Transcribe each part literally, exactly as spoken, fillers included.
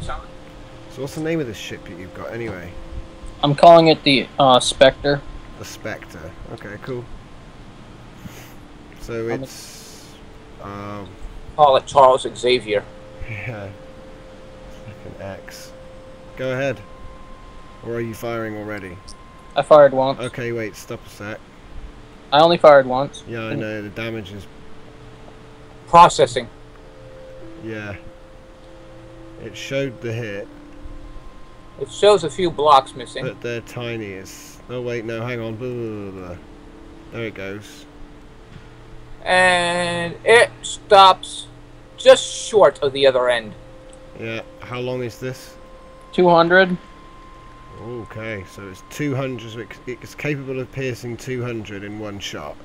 So what's the name of this ship that you've got anyway? I'm calling it the uh, Spectre. The Spectre. Okay, cool. So it's... Um, call it Charles Xavier. Yeah. Like an axe. Go ahead. Or are you firing already? I fired once. Okay, wait, stop a sec. I only fired once. Yeah, I know, the damage is... Processing. Yeah. It showed the hit. It shows a few blocks missing. But they're tiny. It's... Oh, wait, no, hang on. Blah, blah, blah, blah. There it goes. And it stops just short of the other end. Yeah, how long is this? two hundred. Okay, so it's two hundred, so it's capable of piercing two hundred in one shot.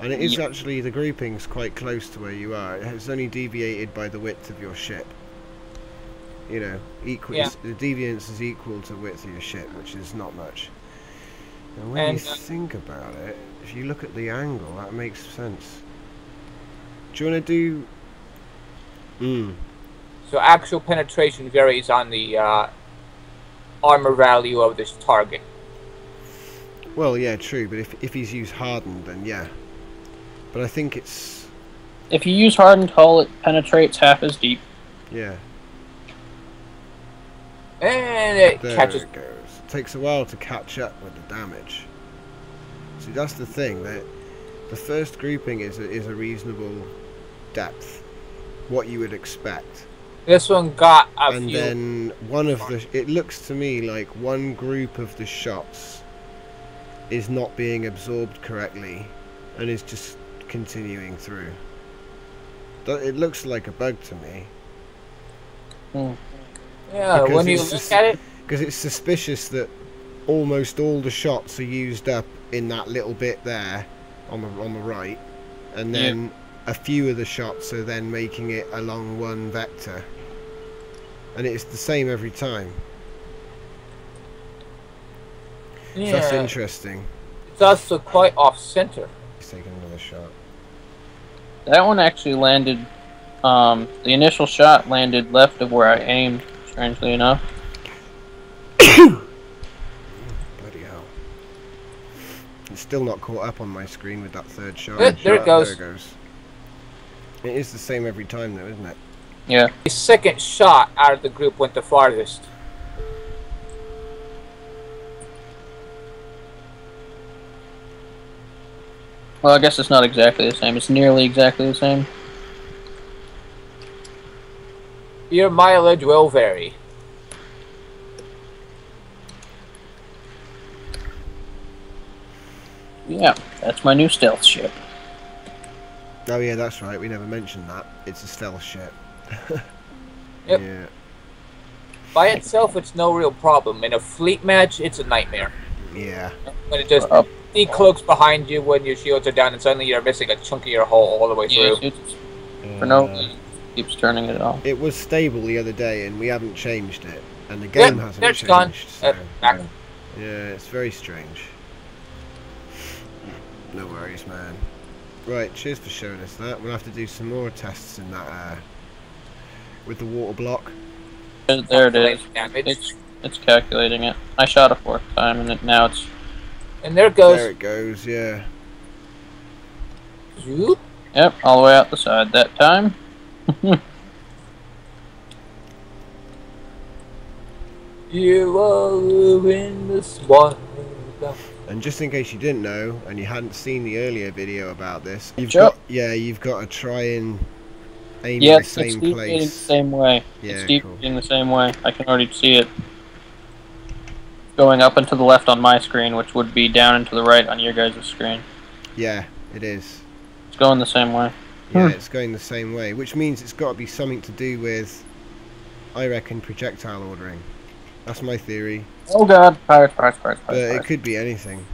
And it is actually, the grouping's quite close to where you are. It's only deviated by the width of your ship. You know, equal, yeah. The deviance is equal to the width of your ship, which is not much. Now, when and, you uh, think about it, if you look at the angle, that makes sense. Do you want to do... Mm. So actual penetration varies on the... Uh, armor value of this target. Well, yeah, true, but if, if he's used hardened, then yeah. But I think it's... If you use hardened hull, it penetrates half as deep. Yeah. And it there catches... It, goes. It takes a while to catch up with the damage. See, that's the thing, that the first grouping is a, is a reasonable depth. What you would expect. This one got a and few. And then one of the... It looks to me like one group of the shots is not being absorbed correctly and is just continuing through. It looks like a bug to me. Mm. Yeah, because when you look at it... Because it's suspicious that almost all the shots are used up in that little bit there on the, on the right. And then yeah. A few of the shots are then making it along one vector. And it's the same every time. Yeah. So that's interesting. It's also quite off-center. He's taking another shot. That one actually landed... Um, the initial shot landed left of where I aimed, strangely enough. Bloody hell. It's still not caught up on my screen with that third shot. There, there, it, goes. there it goes. It is the same every time though, isn't it? Yeah. The second shot out of the group went the farthest. Well, I guess it's not exactly the same. It's nearly exactly the same. Your mileage will vary. Yeah, that's my new stealth ship. Oh yeah, that's right. We never mentioned that. It's a stealth ship. Yep. Yeah. By itself, it's no real problem. In a fleet match, it's a nightmare. Yeah. When it just decloaks behind you when your shields are down, and suddenly you're missing a chunk of your hull all the way through. Yeah, it's, for uh, no reason, it keeps turning it off. It was stable the other day, and we haven't changed it, and the game yep, hasn't changed. It's gone. So, uh, yeah, it's very strange. No worries, man. Right, cheers for showing us that. We'll have to do some more tests in that, uh, with the water block. There it is. It's, it's calculating it. I shot a fourth time, and it, now it's... And there it goes. There it goes, yeah. Zoop. Yep, all the way out the side that time. You are in this water. And just in case you didn't know, and you hadn't seen the earlier video about this, you've sure. got, yeah, you've got to try and aim yeah, in the same it's place. It's the same way. Yeah, it's deep cool. in the same way. I can already see it going up and to the left on my screen, which would be down and to the right on your guys' screen. Yeah, it is. It's going the same way. Yeah, hmm. it's going the same way, which means it's got to be something to do with, I reckon, projectile ordering. That's my theory. Oh god, pirates, pirates, pirates, pirates. But it could be anything.